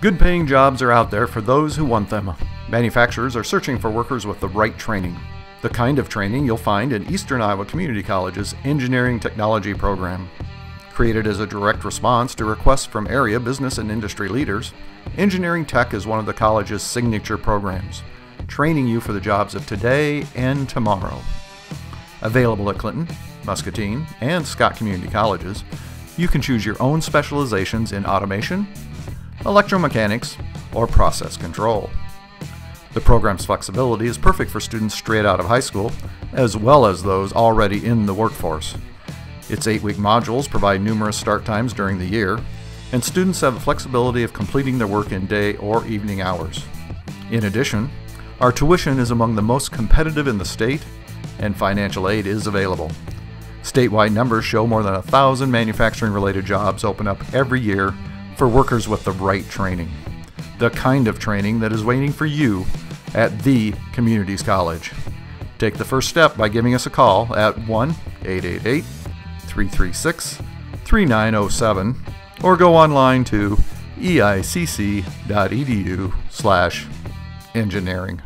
Good paying jobs are out there for those who want them. Manufacturers are searching for workers with the right training. The kind of training you'll find in Eastern Iowa Community College's Engineering Technology program. Created as a direct response to requests from area business and industry leaders, Engineering Tech is one of the college's signature programs, training you for the jobs of today and tomorrow. Available at Clinton, Muscatine, and Scott Community Colleges, you can choose your own specializations in automation, electromechanics, or process control. The program's flexibility is perfect for students straight out of high school, as well as those already in the workforce. Its 8-week modules provide numerous start times during the year, and students have the flexibility of completing their work in day or evening hours. In addition, our tuition is among the most competitive in the state, and financial aid is available. Statewide numbers show more than 1,000 manufacturing-related jobs open up every year for workers with the right training. The kind of training that is waiting for you at the community's college. Take the first step by giving us a call at 1-888-336-3907 or go online to eicc.edu/engineering.